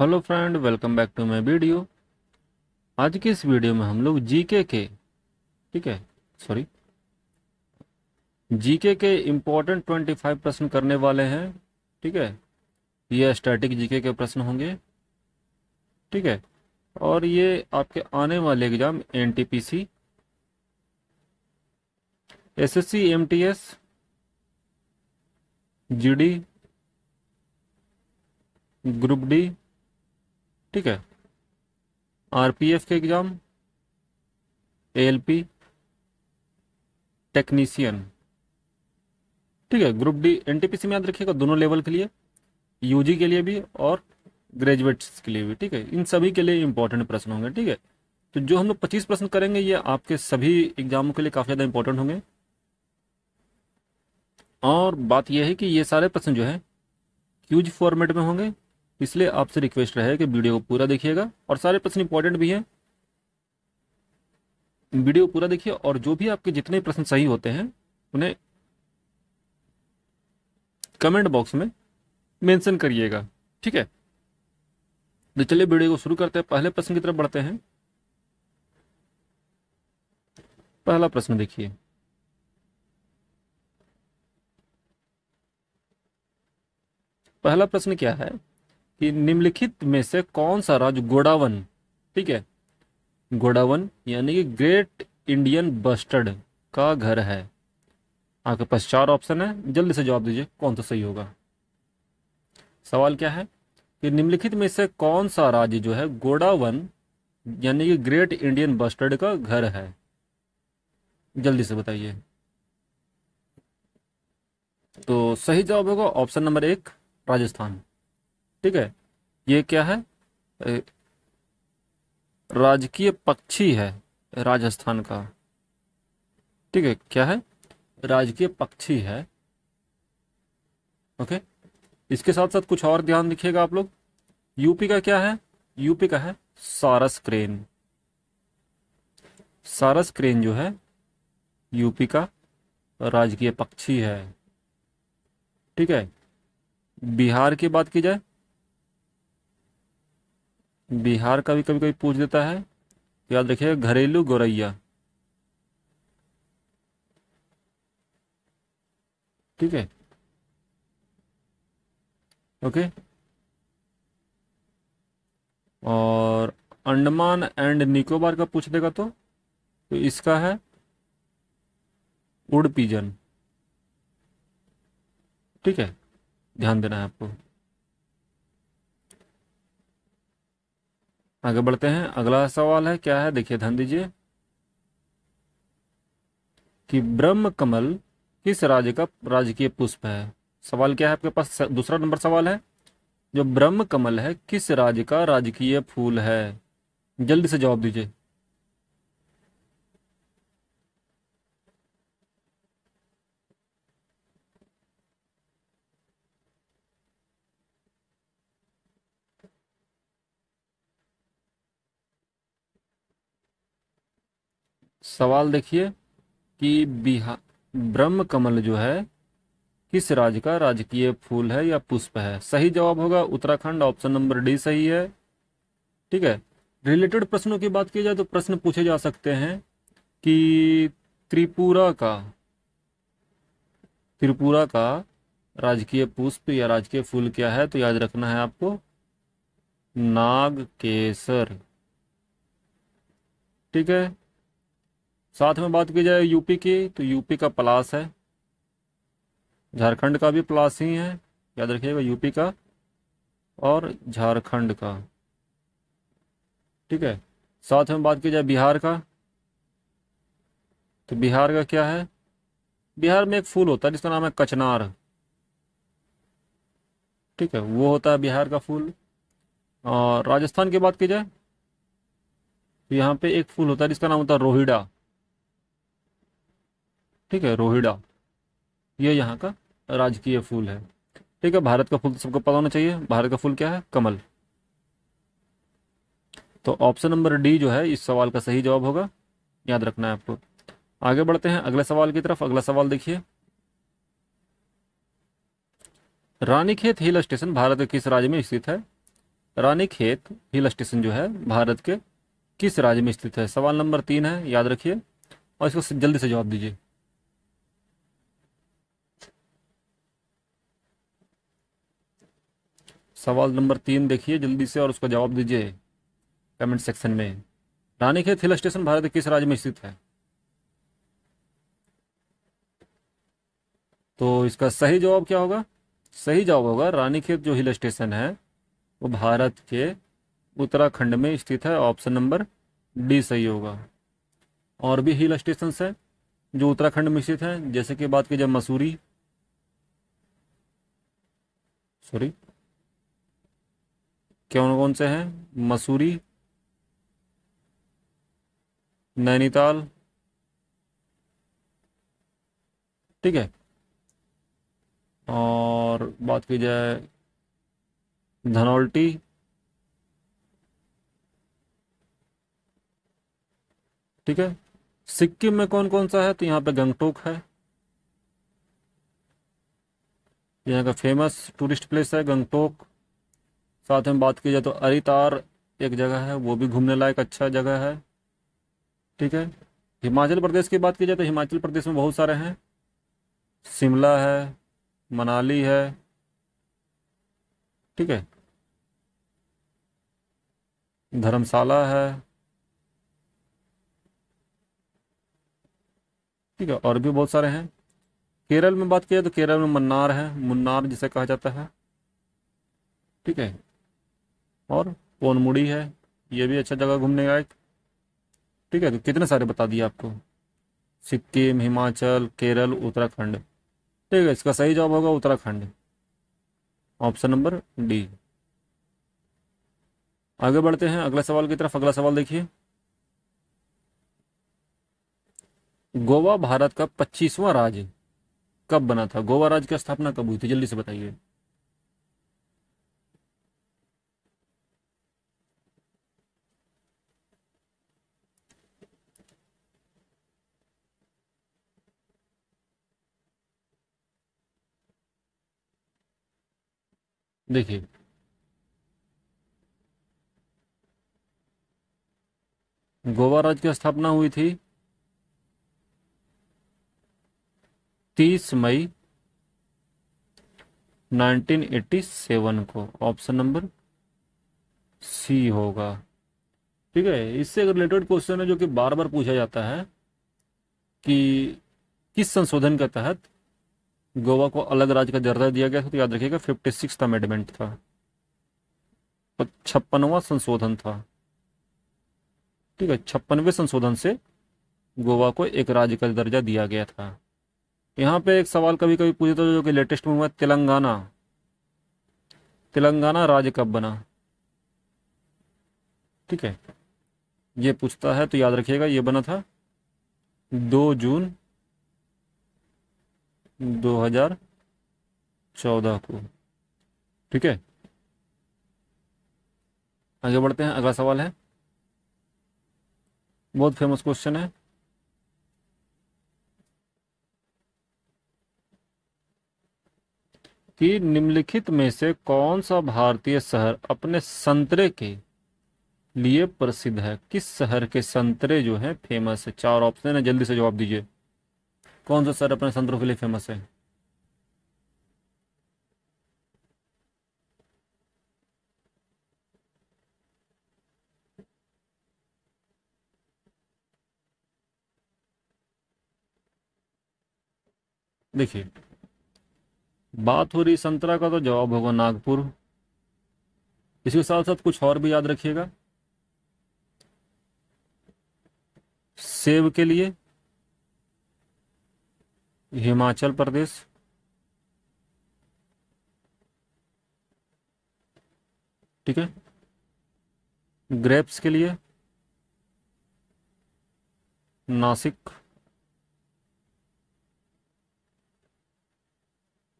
Hello friend, welcome back to my video. आज की इस वीडियो में हम लोग जीके के इम्पोर्टेंट 25 प्रश्न करने वाले हैं। ठीक है, ये स्टैटिक जीके के प्रश्न होंगे। ठीक है, और ये आपके आने वाले exam NTPC, SSC, MTS, GD, group D, ठीक है, आरपीएफ के एग्जाम, एएलपी, टेक्नीशियन। ठीक है, ग्रुप डी एनटीपीसी में याद रखिएगा, दोनों लेवल के लिए, यूजी के लिए भी और ग्रेजुएट्स के लिए भी। ठीक है, इन सभी के लिए इंपॉर्टेंट प्रश्न होंगे। ठीक है, तो जो हम लोग 25 प्रश्न करेंगे ये आपके सभी एग्जामों के लिए काफ़ी ज़्यादा इंपॉर्टेंट होंगे। और बात यह है कि ये सारे प्रश्न जो है क्यूज फॉर्मेट में होंगे, इसलिए आपसे रिक्वेस्ट रहे कि वीडियो को पूरा देखिएगा। और सारे प्रश्न इंपॉर्टेंट भी हैं, वीडियो पूरा देखिए, और जो भी आपके जितने प्रश्न सही होते हैं उन्हें कमेंट बॉक्स में मेंशन करिएगा। ठीक है, तो चलिए वीडियो को शुरू करते हैं, पहले प्रश्न की तरफ बढ़ते हैं। पहला प्रश्न देखिए, पहला प्रश्न क्या है कि निम्नलिखित में से कौन सा राज्य गोडावन, ठीक है, गोडावन यानी कि ग्रेट इंडियन बस्टर्ड का घर है। आपके पास 4 ऑप्शन है, जल्दी से जवाब दीजिए कौन सा सही होगा। सवाल क्या है कि निम्नलिखित में से कौन सा राज्य जो है गोडावन यानी कि ग्रेट इंडियन बस्टर्ड का घर है, जल्दी से बताइए। तो सही जवाब होगा ऑप्शन नंबर 1 राजस्थान। ठीक है, ये क्या है, राजकीय पक्षी है राजस्थान का। ठीक है, क्या है, राजकीय पक्षी है। ओके, इसके साथ साथ कुछ और ध्यान रखिएगा आप लोग। यूपी का क्या है, यूपी का है सारस क्रेन। सारस क्रेन जो है यूपी का राजकीय पक्षी है। ठीक है, बिहार की बात की जाए, बिहार का भी कभी कभी पूछ देता है, याद रखिएगा, घरेलू गौरैया। ठीक है, ओके। और अंडमान एंड निकोबार का पूछ देगा तो इसका है वुड पिजन। ठीक है, ध्यान देना है आपको। आगे बढ़ते हैं, अगला सवाल है क्या है, देखिए ध्यान दीजिए कि ब्रह्म कमल किस राज्य का राजकीय पुष्प है। सवाल क्या है आपके पास, दूसरा नंबर सवाल है, जो ब्रह्म कमल है किस राज्य का राजकीय फूल है, जल्दी से जवाब दीजिए। सवाल देखिए कि बिहार, ब्रह्म कमल जो है किस राज्य का राजकीय फूल है या पुष्प है। सही जवाब होगा उत्तराखंड, ऑप्शन नंबर डी सही है। ठीक है, रिलेटेड प्रश्नों की बात की जाए तो प्रश्न पूछे जा सकते हैं कि त्रिपुरा का राजकीय पुष्प या राजकीय फूल क्या है, तो याद रखना है आपको नागकेसर। ठीक है, साथ में बात की जाए यूपी की, तो यूपी का पलाश है। झारखंड का भी पलाश ही है, याद रखिएगा, यूपी का और झारखंड का। ठीक है, साथ में बात की जाए बिहार का, तो बिहार का क्या है, बिहार में एक फूल होता है जिसका नाम है कचनार। ठीक है, वो होता है बिहार का फूल। और राजस्थान की बात की जाए तो यहाँ पे एक फूल होता है जिसका नाम होता है रोहिड़ा। ठीक है, रोहिड़ा, ये यहाँ का राजकीय फूल है। ठीक है, भारत का फूल तो सबको पता होना चाहिए, भारत का फूल क्या है, कमल। तो ऑप्शन नंबर डी जो है इस सवाल का सही जवाब होगा, याद रखना है आपको। आगे बढ़ते हैं अगले सवाल की तरफ। अगला सवाल देखिए, रानीखेत हिल स्टेशन भारत के किस राज्य में स्थित है। रानीखेत हिल स्टेशन जो है भारत के किस राज्य में स्थित है? सवाल नंबर 3 है, याद रखिए और इसको जल्दी से जवाब दीजिए। सवाल नंबर 3 देखिए जल्दी से और उसका जवाब दीजिए कमेंट सेक्शन में। रानीखेत हिल स्टेशन भारत के किस राज्य में स्थित है? तो इसका सही जवाब क्या होगा? सही जवाब होगा रानीखेत जो हिल स्टेशन है वो भारत के उत्तराखंड में स्थित है। ऑप्शन नंबर डी सही होगा। और भी हिल स्टेशन हैं जो उत्तराखंड में स्थित हैं, जैसे कि बात की जाए कौन से हैं? मसूरी, नैनीताल, ठीक है। और बात की जाए धनौल्टी, ठीक है। सिक्किम में कौन कौन सा है? तो यहाँ पे गंगटोक है, यहाँ का फेमस टूरिस्ट प्लेस है गंगटोक। साथ में बात की जाए तो अरितार एक जगह है, वो भी घूमने लायक अच्छा जगह है, ठीक है। हिमाचल प्रदेश की बात की जाए तो हिमाचल प्रदेश में बहुत सारे हैं, शिमला है, मनाली है, ठीक है, धर्मशाला है, ठीक है, और भी बहुत सारे हैं। केरल में बात की जाए तो केरल में मन्नार है, मुन्नार जिसे कहा जाता है, ठीक है। और पोनमुड़ी है, ये भी अच्छा जगह घूमने लायक, ठीक है। तो कितने सारे बता दिए आपको, सिक्किम, हिमाचल, केरल, उत्तराखंड, ठीक है। इसका सही जवाब होगा उत्तराखंड, ऑप्शन नंबर डी। आगे बढ़ते हैं अगले सवाल की तरफ। अगला सवाल देखिए, गोवा भारत का 25वां राज्य कब बना था? गोवा राज्य की स्थापना कब हुई थी? जल्दी से बताइए। देखिए गोवा राज्य की स्थापना हुई थी 30 मई 1987 को, ऑप्शन नंबर सी होगा, ठीक है। इससे रिलेटेड क्वेश्चन है जो कि बार बार पूछा जाता है कि किस संशोधन के तहत गोवा को अलग राज्य का दर्जा दिया गया था। तो याद रखिएगा 56वां अमेंडमेंट था, 56वां संशोधन था, ठीक है। 56वें संशोधन से गोवा को एक राज्य का दर्जा दिया गया था। यहाँ पे एक सवाल कभी कभी पूछता है जो कि लेटेस्ट में हुआ, तेलंगाना, तेलंगाना राज्य कब बना, ठीक है, ये पूछता है। तो याद रखिएगा ये बना था 2 जून 2014 को, ठीक है। आगे बढ़ते हैं। अगला सवाल है, बहुत फेमस क्वेश्चन है, कि निम्नलिखित में से कौन सा भारतीय शहर अपने संतरे के लिए प्रसिद्ध है? किस शहर के संतरे जो है फेमस है? 4 ऑप्शन है, जल्दी से जवाब दीजिए। कौन सा शहर अपने संतरों के लिए फेमस है? देखिए बात हो रही संतरा का, तो जवाब होगा नागपुर। इसके साथ साथ कुछ और भी याद रखिएगा, सेब के लिए हिमाचल प्रदेश, ठीक है, ग्रेप्स के लिए नासिक,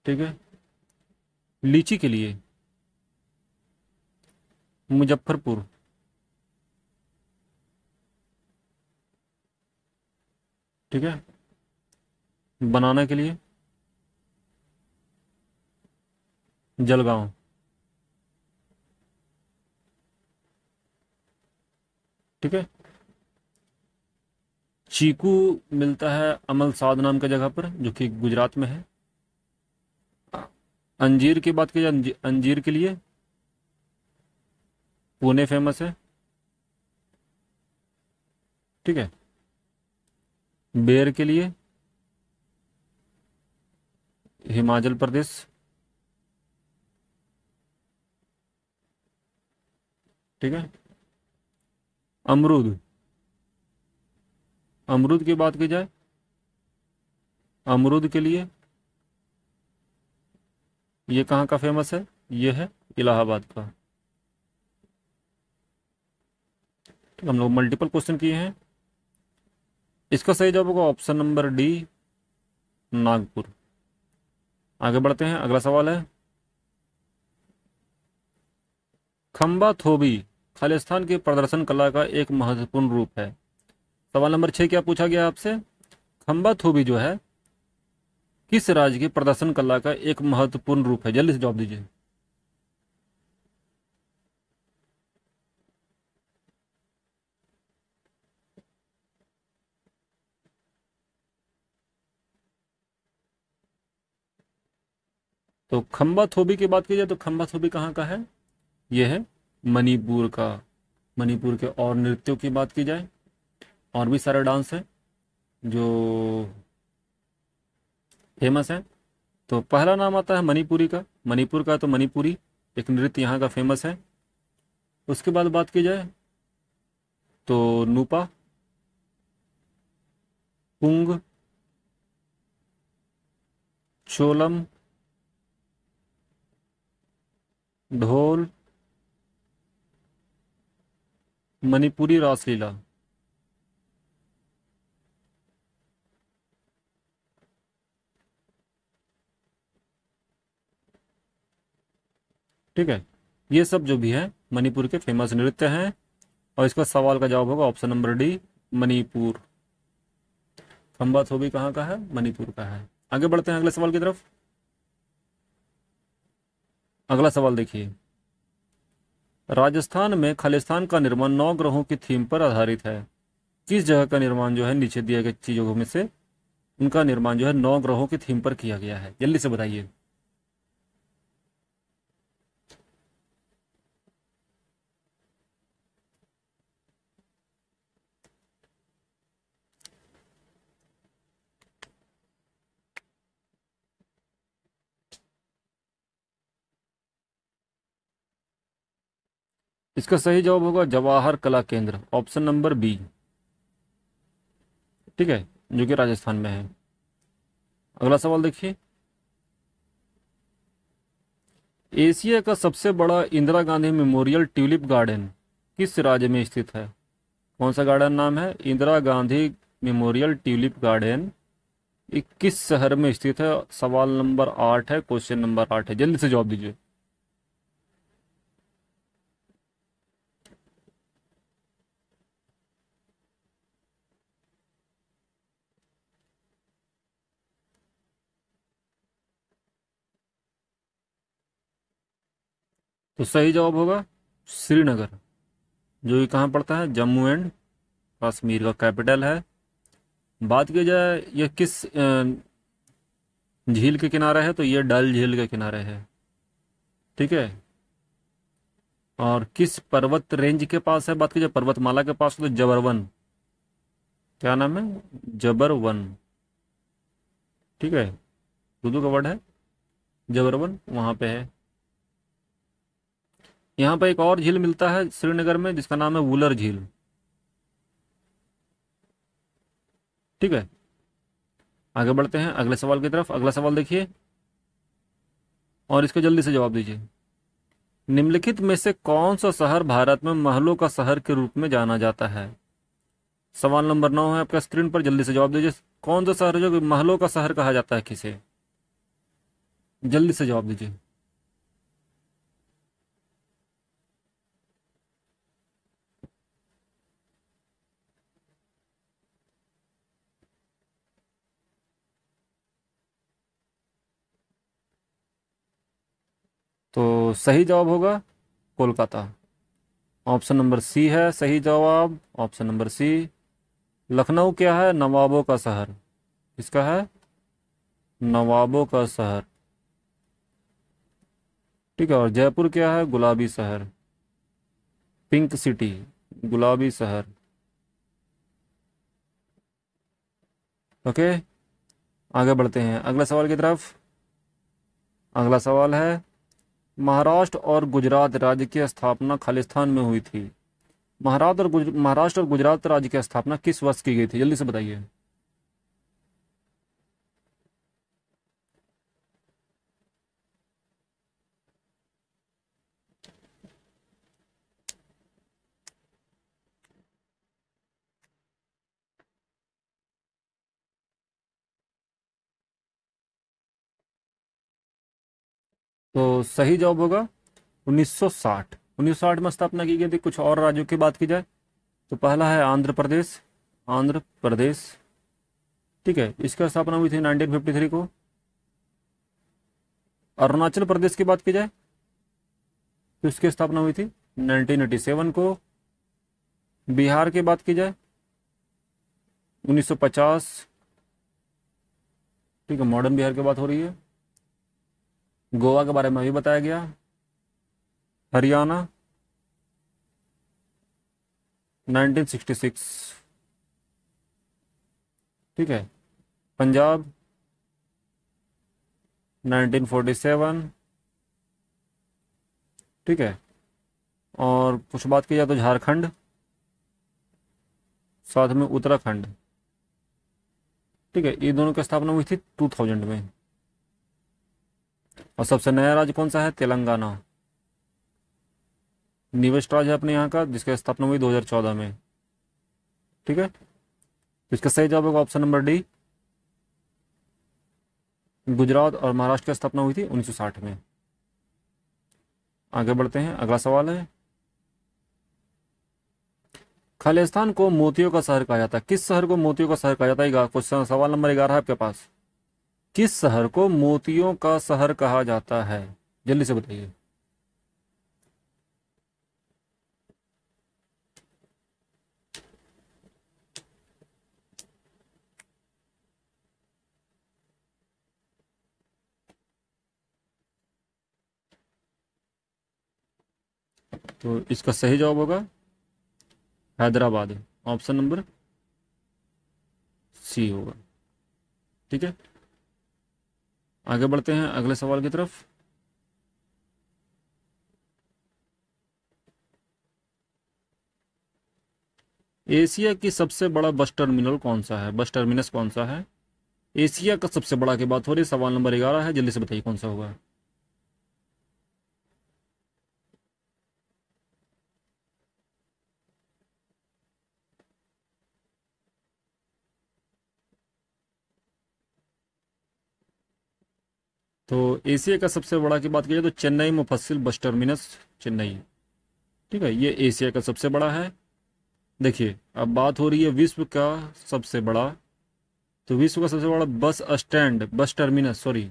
ठीक है, लीची के लिए मुजफ्फरपुर, ठीक है, बनाना के लिए जलगांव, ठीक है। चीकू मिलता है अमल साध नाम का जगह पर जो कि गुजरात में है। अंजीर की बात की जाए, अंजीर के लिए पुणे फेमस है, ठीक है। बेर के लिए हिमाचल प्रदेश, ठीक है। अमरूद, अमरूद की बात की जाए, अमरूद के लिए ये कहाँ का फेमस है? ये है इलाहाबाद का। तो हम लोग मल्टीपल क्वेश्चन किए हैं। इसका सही जवाब होगा ऑप्शन नंबर डी, नागपुर। आगे बढ़ते हैं, अगला सवाल है खंबा थोबी खालिस्तान की प्रदर्शन कला का एक महत्वपूर्ण रूप है। सवाल नंबर 6 क्या पूछा गया आपसे? खंबा थोबी जो है किस राज्य की प्रदर्शन कला का एक महत्वपूर्ण रूप है? जल्दी से जवाब दीजिए। तो खंबा थोबी की बात की जाए तो खंबा थोबी कहाँ का है? यह है मणिपुर का। मणिपुर के और नृत्यों की बात की जाए, और भी सारे डांस है जो फेमस है, तो पहला नाम आता है मणिपुरी का। मणिपुर का तो मणिपुरी एक नृत्य यहाँ का फेमस है। उसके बाद बात की जाए तो नूपा, पुंग, चोलम, ढोल, मणिपुरी रासलीला। ठीक है, ये सब जो भी है मणिपुर के फेमस नृत्य हैं, और इसका सवाल का जवाब होगा ऑप्शन नंबर डी, मणिपुर। खंबा थोबी कहाँ का है? मणिपुर का है। आगे बढ़ते हैं अगले सवाल की तरफ। अगला सवाल देखिए, राजस्थान में खालिस्तान का निर्माण 9 ग्रहों की थीम पर आधारित है। किस जगह का निर्माण जो है नीचे दिए गए चीजों में से उनका निर्माण जो है 9 ग्रहों की थीम पर किया गया है? जल्दी से बताइए। इसका सही जवाब होगा जवाहर कला केंद्र, ऑप्शन नंबर बी, ठीक है, जो कि राजस्थान में है। अगला सवाल देखिए, एशिया का सबसे बड़ा Indira Gandhi memorial tulip garden किस राज्य में स्थित है? कौन सा गार्डन नाम है? Indira Gandhi memorial tulip garden, ये किस शहर में स्थित है? सवाल नंबर 8 है, क्वेश्चन नंबर 8 है। जल्दी से जवाब दीजिए। तो सही जवाब होगा श्रीनगर, जो कि कहाँ पड़ता है? जम्मू एंड कश्मीर का कैपिटल है। बात की जाए यह किस झील के किनारे है, तो यह डल झील के किनारे है, ठीक है। और किस पर्वत रेंज के पास है? बात की जाए पर्वतमाला के पास, तो जबरवन, क्या नाम है? जबरवन, ठीक है, उर्दू का वर्ड है जबरवन, वहाँ पे है। यहाँ पर एक और झील मिलता है श्रीनगर में जिसका नाम है वुलर झील, ठीक है। आगे बढ़ते हैं अगले सवाल की तरफ। अगला सवाल देखिए और इसको जल्दी से जवाब दीजिए। निम्नलिखित में से कौन सा शहर भारत में महलों का शहर के रूप में जाना जाता है? सवाल नंबर 9 है आपका स्क्रीन पर, जल्दी से जवाब दीजिए। कौन सा शहर जो महलों का शहर कहा जाता है किसे? जल्दी से जवाब दीजिए। तो सही जवाब होगा कोलकाता, ऑप्शन नंबर सी है सही जवाब, ऑप्शन नंबर सी। लखनऊ क्या है? नवाबों का शहर। किसका है? नवाबों का शहर। ठीक है। और जयपुर क्या है? गुलाबी शहर, पिंक सिटी, गुलाबी शहर। ओके, आगे बढ़ते हैं अगले सवाल की तरफ। अगला सवाल है महाराष्ट्र और गुजरात राज्य की स्थापना खालिस्तान में हुई थी। महाराष्ट्र और गुजरात राज्य की स्थापना किस वर्ष की गई थी? जल्दी से बताइए। तो सही जवाब होगा 1960। 1960 में स्थापना की गई थी। कुछ और राज्यों की बात की जाए तो पहला है आंध्र प्रदेश, आंध्र प्रदेश, ठीक है, इसकी स्थापना हुई थी 1953 को। अरुणाचल प्रदेश की बात की जाए तो इसकी स्थापना हुई थी 1987 को। बिहार की बात की जाए 1950, ठीक है, मॉडर्न बिहार की बात हो रही है। गोवा के बारे में भी बताया गया। हरियाणा 1966, ठीक है। पंजाब 1947, ठीक है। और कुछ बात की जाए तो झारखंड, साथ में उत्तराखंड, ठीक है, ये दोनों की स्थापना हुई थी 2000 में। और सबसे नया राज्य कौन सा है? तेलंगाना, न्यूएस्ट राज्य है अपने यहाँ का, जिसकी स्थापना हुई 2014 में, ठीक है। इसका सही जवाब होगा ऑप्शन नंबर डी। गुजरात और महाराष्ट्र की स्थापना हुई थी 1960 में। आगे बढ़ते हैं, अगला सवाल है खालिस्तान को मोतियों का शहर कहा जाता है। किस शहर को मोतियों का शहर कहा जाता है? क्वेश्चन सवाल नंबर 11 है आपके पास। किस शहर को मोतियों का शहर कहा जाता है? जल्दी से बताइए। तो इसका सही जवाब होगा हैदराबाद, ऑप्शन नंबर सी होगा, ठीक है। आगे बढ़ते हैं अगले सवाल की तरफ। एशिया की सबसे बड़ा बस टर्मिनल कौन सा है? बस टर्मिनस कौन सा है? एशिया का सबसे बड़ा की बात हो रही है, सवाल नंबर 11 है, जल्दी से बताइए कौन सा होगा। तो एशिया का सबसे बड़ा की बात की जाए तो चेन्नई मुफस्सिल बस टर्मिनस, चेन्नई, ठीक है, ये एशिया का सबसे बड़ा है। देखिए अब बात हो रही है विश्व का सबसे बड़ा, तो विश्व का सबसे बड़ा bus stand, bus terminus, sorry,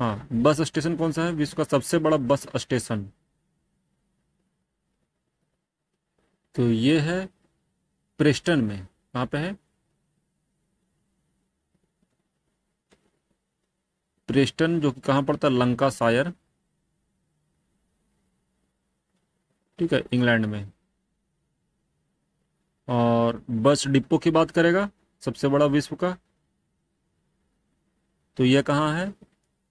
हाँ, बस स्टेशन कौन सा है? विश्व का सबसे बड़ा बस स्टेशन तो ये है प्रेस्टन में। कहाँ पे है? प्रेस्टन, जो कि कहाँ पड़ता है? लंकाशायर, ठीक है, इंग्लैंड में। और बस डिपो की बात करेगा सबसे बड़ा विश्व का, तो यह कहाँ है?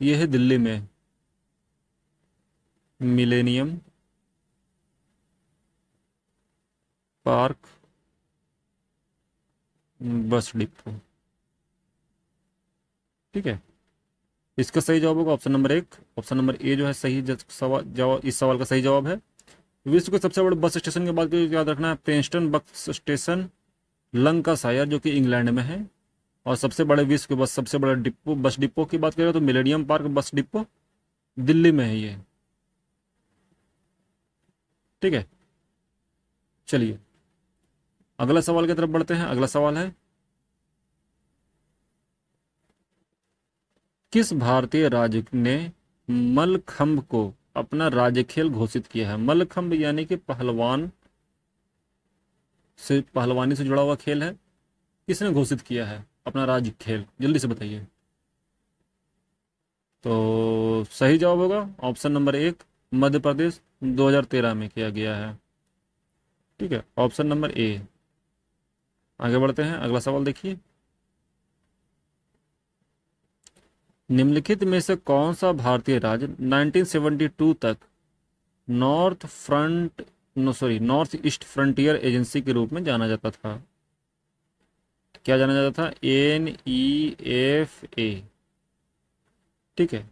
यह है दिल्ली में, मिलेनियम पार्क बस डिपो, ठीक है। इसका सही जवाब होगा option number 1, option number A जो है सही जवाब, इस सवाल का सही जवाब है। विश्व के सबसे बड़े बस स्टेशन के बात करें, याद रखना है प्रेस्टन बस स्टेशन लंकाशायर, जो कि इंग्लैंड में है। और सबसे बड़े विश्व के बस सबसे बड़ा डिपो, बस डिपो की बात करें तो millennium park bus depot Delhi में है ये, ठीक है। चलिए अगला सवाल की तरफ बढ़ते हैं। अगला सवाल है किस भारतीय राज्य ने मलखंब को अपना राज्य खेल घोषित किया है। मल्लखंभ यानी कि पहलवान से, पहलवानी से जुड़ा हुआ खेल है। किसने घोषित किया है अपना राज्य खेल, जल्दी से बताइए। तो सही जवाब होगा ऑप्शन नंबर 1 मध्य प्रदेश 2013 में किया गया है। ठीक है, ऑप्शन नंबर ए। आगे बढ़ते हैं, अगला सवाल देखिए। निम्नलिखित में से कौन सा भारतीय राज्य 1972 तक नॉर्थ ईस्ट फ्रंटियर एजेंसी के रूप में जाना जाता था? क्या जाना जाता था? NEFA। ठीक है,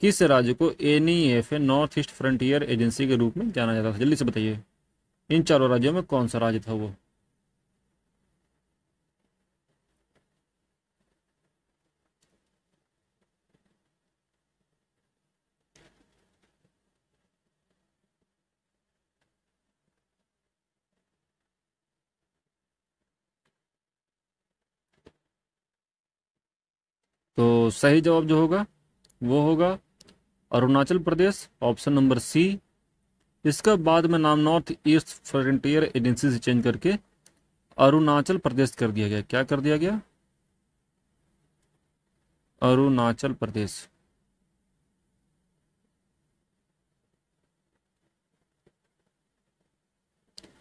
किस राज्य को NEFA north east frontier agency के रूप में जाना जाता था, जल्दी से बताइए। इन चारों राज्यों में कौन सा राज्य था वो? तो सही जवाब जो होगा वो होगा Arunachal Pradesh, option number C. इसका बाद में नाम नॉर्थ ईस्ट फ्रंटियर एजेंसी से चेंज करके अरुणाचल प्रदेश कर दिया गया। क्या कर दिया गया? अरुणाचल प्रदेश।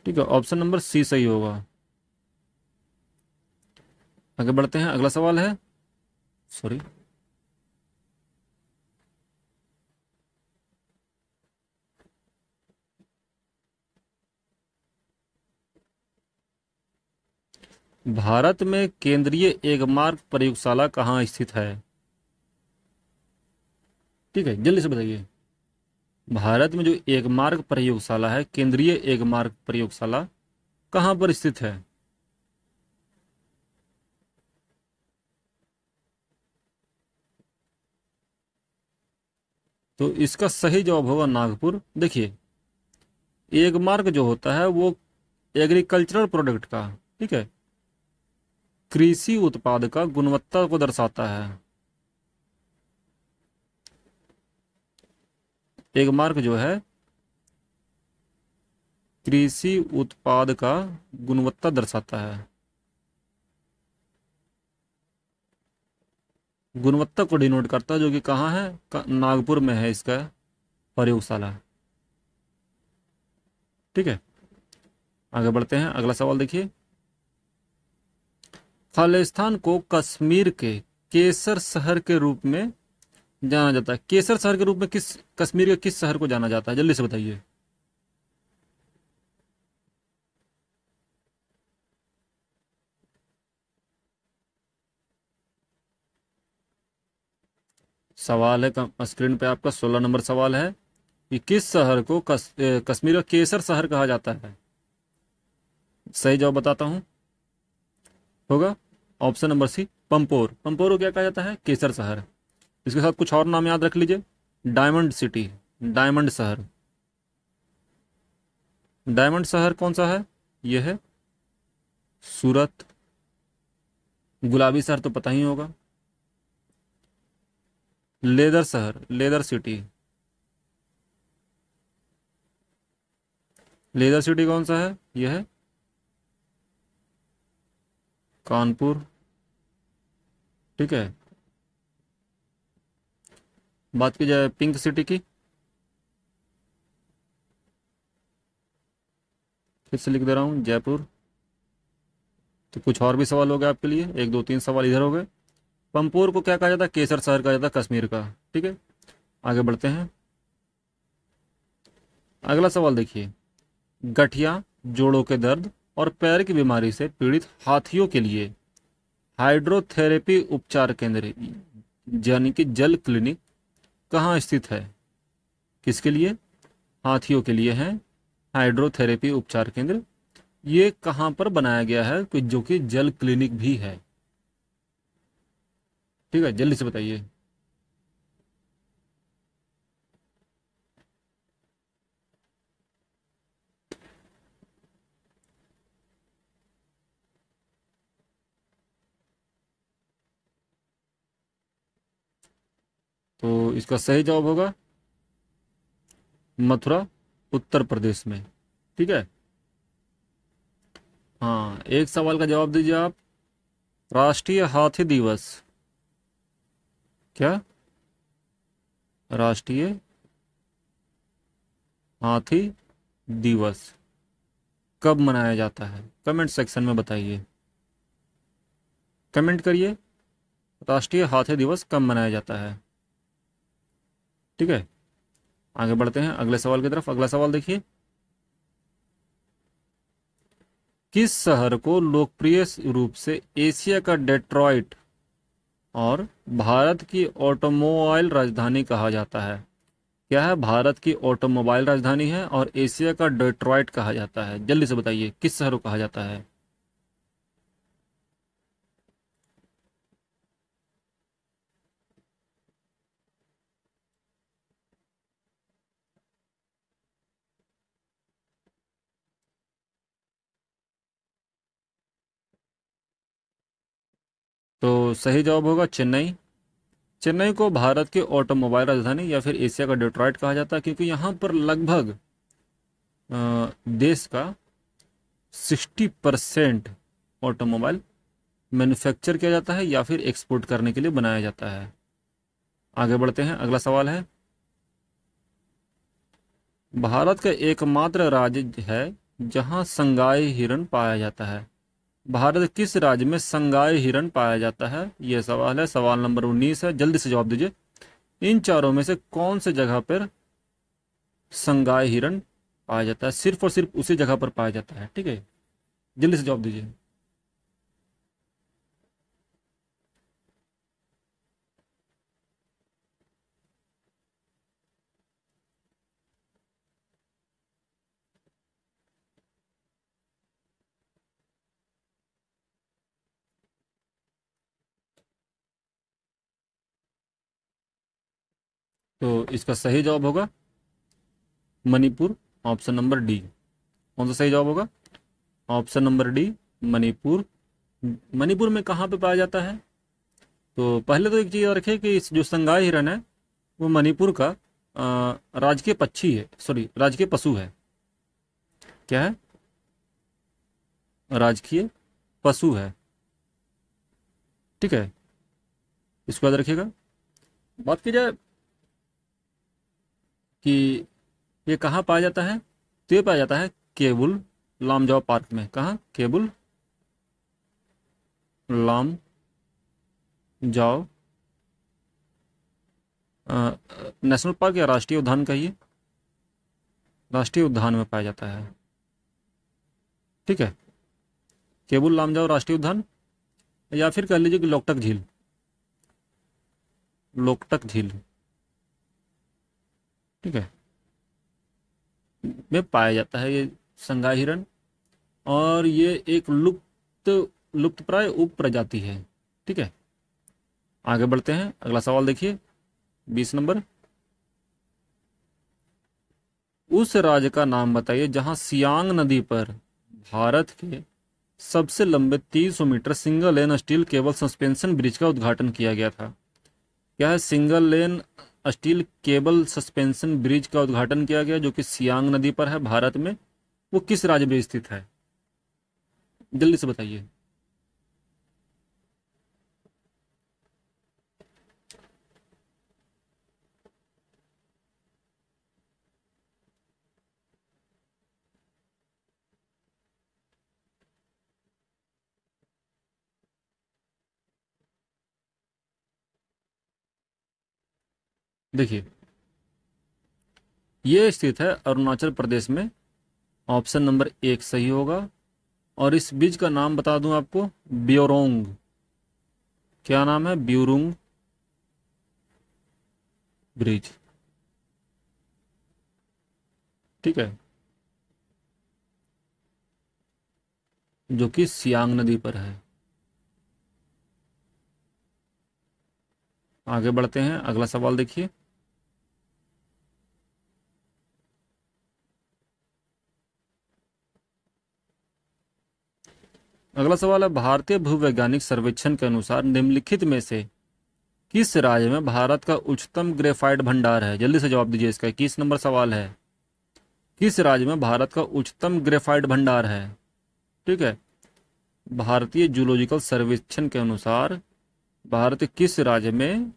ठीक है, ऑप्शन नंबर सी सही होगा। आगे बढ़ते हैं, अगला सवाल है भारत में केंद्रीय एकमार्ग प्रयोगशाला कहाँ स्थित है? ठीक है, जल्दी से बताइए। भारत में जो एकमार्ग प्रयोगशाला है, केंद्रीय एकमार्ग प्रयोगशाला कहाँ पर स्थित है? तो इसका सही जवाब होगा नागपुर। देखिए, एकमार्ग जो होता है वो एग्रीकल्चरल प्रोडक्ट का, ठीक है, कृषि उत्पाद का गुणवत्ता को दर्शाता है। एकमार्ग जो है कृषि उत्पाद का गुणवत्ता दर्शाता है, गुणवत्ता को डिनोट करता है, जो कि कहाँ है? नागपुर में है इसका प्रयोगशाला। ठीक है, आगे बढ़ते हैं, अगला सवाल देखिए। खालिस्तान को कश्मीर के केसर शहर के रूप में जाना जाता है। केसर शहर के रूप में किस, कश्मीर के किस शहर को जाना जाता है, जल्दी से बताइए। सवाल है स्क्रीन पे आपका 16 नंबर सवाल है कि किस शहर को कश्मीर का केसर शहर कहा जाता है। सही जवाब बताता हूँ, होगा option number C Pampore. Pampore को क्या कहा जाता है? केसर शहर। इसके साथ कुछ और नाम याद रख लीजिए, डायमंड सिटी, डायमंड शहर। डायमंड शहर कौन सा है? यह है सूरत। गुलाबी शहर तो पता ही होगा, लेदर शहर, लेदर सिटी। लेदर सिटी कौन सा है? यह है कानपुर। ठीक है, बात की जाए पिंक सिटी की, फिर से लिख दे रहा हूँ जयपुर। तो कुछ और भी सवाल हो गए आपके लिए, 1 2 3 सवाल इधर हो गए। पंपोर को क्या कहा जाता है? केसर शहर कहा जाता है कश्मीर का। ठीक है, आगे बढ़ते हैं, अगला सवाल देखिए। गठिया, जोड़ों के दर्द और पैर की बीमारी से पीड़ित हाथियों के लिए हाइड्रोथेरेपी उपचार केंद्र यानी कि जल क्लिनिक कहाँ स्थित है? किसके लिए? हाथियों के लिए है हाइड्रोथेरेपी उपचार केंद्र। ये कहाँ पर बनाया गया है कि जो कि जल क्लिनिक भी है? ठीक है, जल्दी से बताइए। तो इसका सही जवाब होगा मथुरा उत्तर प्रदेश में। ठीक है, हाँ, एक सवाल का जवाब दीजिए आप। राष्ट्रीय हाथी दिवस, क्या राष्ट्रीय हाथी दिवस कब मनाया जाता है? कमेंट सेक्शन में बताइए, कमेंट करिए, राष्ट्रीय हाथी दिवस कब मनाया जाता है? ठीक है, आगे बढ़ते हैं अगले सवाल की तरफ। अगला सवाल देखिए, किस शहर को लोकप्रिय रूप से एशिया का डेट्रॉइट और भारत की ऑटोमोबाइल राजधानी कहा जाता है? क्या है? भारत की ऑटोमोबाइल राजधानी है और एशिया का डेट्रॉइट कहा जाता है। जल्दी से बताइए किस शहर को कहा जाता है? तो सही जवाब होगा चेन्नई। चेन्नई को भारत की ऑटोमोबाइल राजधानी या फिर एशिया का डेट्रॉइट कहा जाता है, क्योंकि यहाँ पर लगभग देश का 60% ऑटोमोबाइल मैन्युफैक्चर किया जाता है या फिर एक्सपोर्ट करने के लिए बनाया जाता है। आगे बढ़ते हैं, अगला सवाल है, भारत का एकमात्र राज्य है जहाँ संगाई हिरण पाया जाता है। भारत किस राज्य में संगाई हिरण पाया जाता है? यह सवाल है, सवाल नंबर 19 है। जल्दी से जवाब दीजिए, इन चारों में से कौन से जगह पर संगाई हिरण पाया जाता है? सिर्फ और सिर्फ उसी जगह पर पाया जाता है। ठीक है, जल्दी से जवाब दीजिए। तो इसका सही जवाब होगा मणिपुर, ऑप्शन नंबर डी। कौन सा सही जवाब होगा? Option number D, Manipur. Manipur में कहाँ पे पाया जाता है? तो पहले तो एक चीज़ रखें कि जो संगाई हिरण है वो मणिपुर का राजकीय पक्षी है, सॉरी राजकीय पशु है। क्या है? राजकीय पशु है। ठीक है, इसको याद रखिएगा। बात की जाए कि ये कहाँ पाया जाता है, तो ये पाया जाता है केबुल लामजाओ पार्क में। कहाँ? केबुल लामजाओ नेशनल पार्क या राष्ट्रीय उद्यान कहिए, राष्ट्रीय उद्यान में पाया जाता है। ठीक है, केबुल लामजाओ राष्ट्रीय उद्यान, या फिर कह लीजिए कि लोकटक झील, लोकटक झील ठीक है, में पाया जाता है ये संगाई हिरण। और ये एक लुप्तप्राय उप प्रजाति है। ठीक है, आगे बढ़ते हैं, अगला सवाल देखिए 20 नंबर। उस राज्य का नाम बताइए जहां सियांग नदी पर भारत के सबसे लंबे 300 meter single lane steel cable suspension bridge का उद्घाटन किया गया था। क्या है? Single lane steel cable suspension bridge का उद्घाटन किया गया, जो कि सियांग नदी पर है भारत में। वो किस राज्य में स्थित है? जल्दी से बताइए। देखिए, ये स्थित है अरुणाचल प्रदेश में। ऑप्शन नंबर 1 सही होगा। और इस बीज का नाम बता दूं आपको, ब्योरोंग। क्या नाम है? ब्योरोंग ब्रिज। ठीक है, जो कि सियांग नदी पर है। आगे बढ़ते हैं, अगला सवाल देखिए, अगला सवाल है, भारतीय भूवैज्ञानिक सर्वेक्षण के अनुसार निम्नलिखित में से किस राज्य में भारत का उच्चतम ग्रेफाइट भंडार है? जल्दी से जवाब दीजिए। इसका 21 नंबर सवाल है। किस राज्य में भारत का उच्चतम ग्रेफाइट भंडार है? ठीक है, भारतीय जूलॉजिकल सर्वेक्षण के अनुसार भारत के किस राज्य में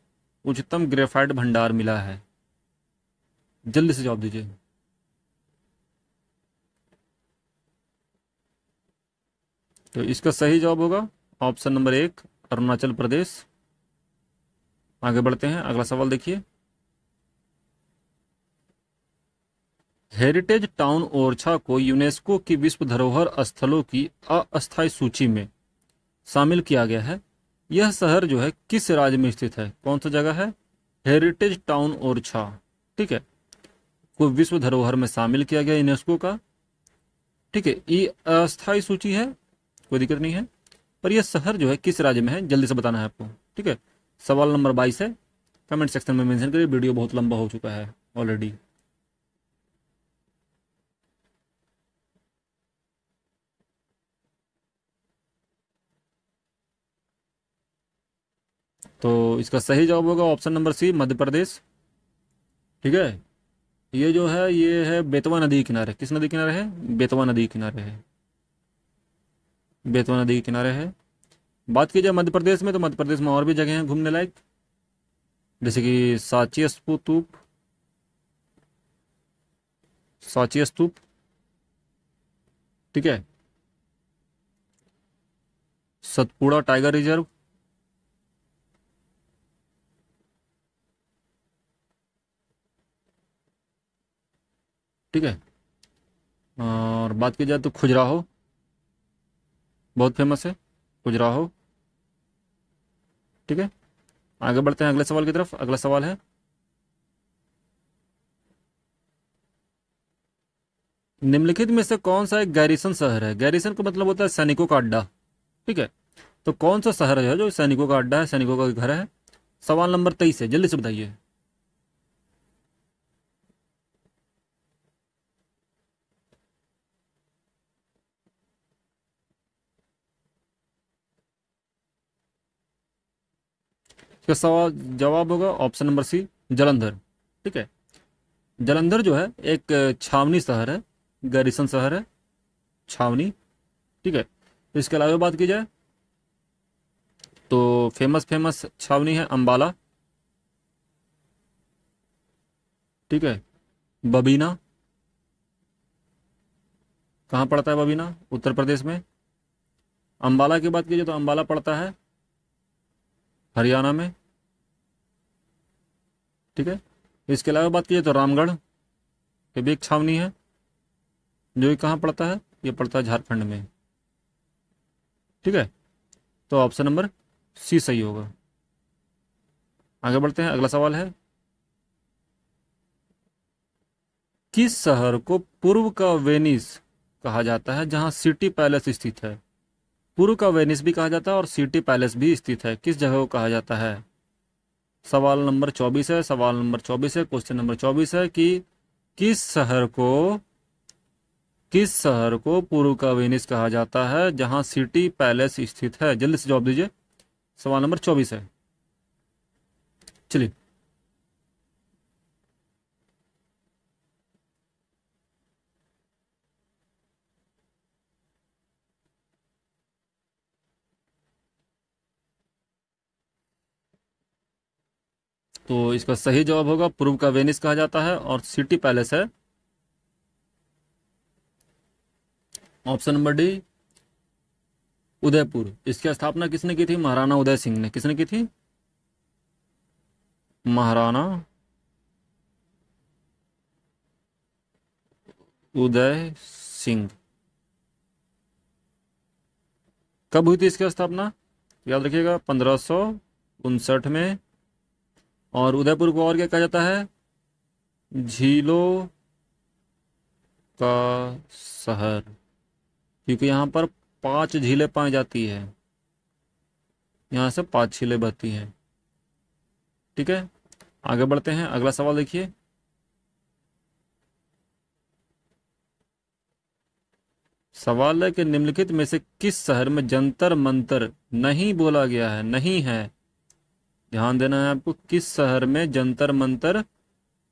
उच्चतम ग्रेफाइट भंडार मिला है? जल्दी से जवाब दीजिए। तो इसका सही जवाब होगा ऑप्शन नंबर 1 अरुणाचल प्रदेश। आगे बढ़ते हैं, अगला सवाल देखिए। हेरिटेज टाउन ओरछा को यूनेस्को की विश्व धरोहर स्थलों की अस्थायी सूची में शामिल किया गया है। यह शहर जो है किस राज्य में स्थित है? कौन सा जगह है? हेरिटेज टाउन ओरछा, ठीक है, को विश्व धरोहर में शामिल किया गया यूनेस्को का, ठीक है, ये अस्थायी सूची है, कोई दिक्कत नहीं है, पर यह शहर जो है किस राज्य में है जल्दी से बताना है आपको, ठीक है। सवाल नंबर 22 है, कमेंट सेक्शन में मेंशन करिए, वीडियो बहुत लंबा हो चुका है ऑलरेडी। तो इसका सही जवाब होगा ऑप्शन नंबर सी मध्य प्रदेश, ठीक है। ये जो है ये है बेतवा नदी किनारे, किस नदी किनारे है? बेतवा नदी किनारे है, बेतवा नदी के किनारे है। बात की जाए मध्य प्रदेश में, तो मध्य प्रदेश में और भी जगह हैं घूमने लायक, जैसे कि सांची स्तूप, ठीक है, सतपुड़ा टाइगर रिजर्व, ठीक है, और बात की जाए तो खजुराहो बहुत फेमस है, खजुराहो, ठीक है। आगे बढ़ते हैं अगले सवाल की तरफ। अगला सवाल है निम्नलिखित में से कौन सा एक गैरिसन शहर है? गैरिसन का मतलब होता है सैनिकों का अड्डा, ठीक है, तो कौन सा शहर है जो सैनिकों का अड्डा है, सैनिकों का घर है? सवाल नंबर 23 है, जल्दी से बताइए। तो सवाल जवाब होगा ऑप्शन नंबर सी जालंधर, ठीक है। जालंधर जो है एक छावनी शहर है, गैरिसन शहर है, छावनी, ठीक है। तो इसके अलावा बात की जाए तो फेमस छावनी है अंबाला, ठीक है। बबीना कहाँ पड़ता है? बबीना उत्तर प्रदेश में। अंबाला की बात की जाए तो अंबाला पड़ता है हरियाणा में, ठीक है। इसके अलावा बात की जाए तो रामगढ़, ये भी एक छावनी है, जो कहाँ पड़ता है? ये पड़ता है झारखंड में, ठीक है। तो ऑप्शन नंबर सी सही होगा। आगे बढ़ते हैं, अगला सवाल है किस शहर को पूर्व का वेनिस कहा जाता है, जहाँ सिटी पैलेस स्थित है? पूर्व का वेनिस भी कहा जाता है और सिटी पैलेस भी स्थित है, किस जगह को कहा जाता है? सवाल नंबर 24 है, सवाल नंबर 24 है, क्वेश्चन नंबर 24 है कि किस शहर को पूर्व का वेनिस कहा जाता है जहां सिटी पैलेस स्थित है? जल्दी से जवाब दीजिए, सवाल नंबर 24 है। चलिए तो इसका सही जवाब होगा पूर्व का वेनिस कहा जाता है और सिटी पैलेस है, ऑप्शन नंबर डी उदयपुर। इसकी स्थापना किसने की थी? महाराणा उदय सिंह ने। किसने की थी? महाराणा उदय सिंह। कब हुई थी इसकी स्थापना? याद रखिएगा 1559 में। और उदयपुर को और क्या कहा जाता है? झीलों का शहर, क्योंकि यहाँ पर 5 झीलें पाई जाती है, यहाँ से 5 झीलें बहती हैं, ठीक है। आगे बढ़ते हैं, अगला सवाल देखिए। सवाल है कि निम्नलिखित में से किस शहर में जंतर मंतर नहीं बोला गया है? नहीं है, ध्यान देना है आपको, किस शहर में जंतर मंतर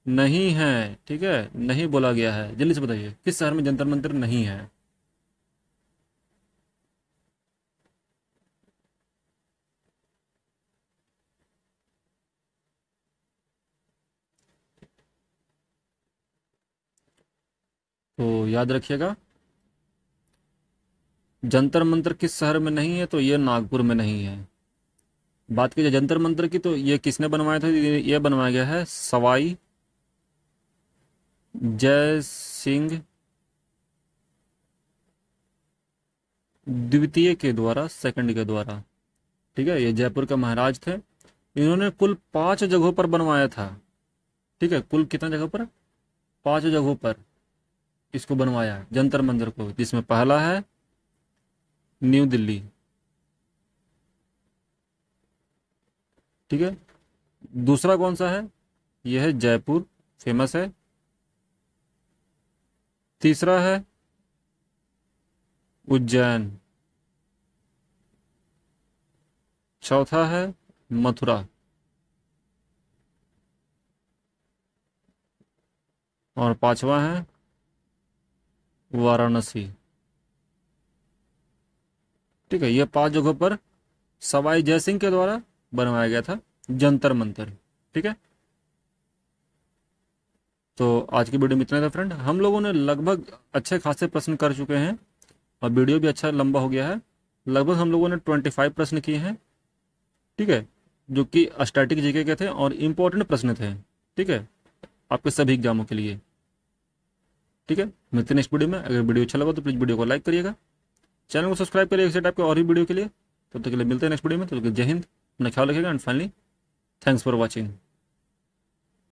नहीं है, ठीक है, नहीं बोला गया है। जल्दी से बताइए किस शहर में जंतर मंतर नहीं है। तो याद रखिएगा जंतर मंतर किस शहर में नहीं है, तो ये नागपुर में नहीं है। बात की जाए जंतर मंतर की, तो ये किसने बनवाया था, ये बनवाया गया है सवाई जय सिंह द्वितीय के द्वारा, सेकंड के द्वारा, ठीक है। ये जयपुर का महाराज थे, इन्होंने कुल 5 जगहों पर बनवाया था, ठीक है। कुल कितना जगह पर, 5 जगहों पर इसको बनवाया जंतर मंतर को, जिसमें पहला है न्यू दिल्ली, ठीक है। दूसरा कौन सा है, यह है जयपुर, फेमस है। तीसरा है उज्जैन। चौथा है मथुरा और पांचवा है वाराणसी, ठीक है। ये 5 जगहों पर सवाई जयसिंह के द्वारा बनवाया गया था जंतर मंतर, ठीक है। तो आज की वीडियो में इतना था फ्रेंड। हम लोगों ने लगभग अच्छे खासे प्रश्न कर चुके हैं और वीडियो भी अच्छा लंबा हो गया है। लगभग हम लोगों ने 25 प्रश्न किए हैं, ठीक है, जो कि स्टैटिक जीके के थे और इम्पोर्टेंट प्रश्न थे, ठीक है, आपके सभी एग्जामों के लिए, ठीक है। मिलते हैं नेक्स्ट वीडियो में। अगर वीडियो अच्छा लगा तो प्लीज़ वीडियो को लाइक करिएगा, चैनल को सब्सक्राइब करिएगा इसी टाइप के और भी वीडियो के लिए। तब तक के लिए मिलते हैं नेक्स्ट वीडियो में। तब तक जय हिंद, अपना ख्याल रखिएगा and finally thanks for watching.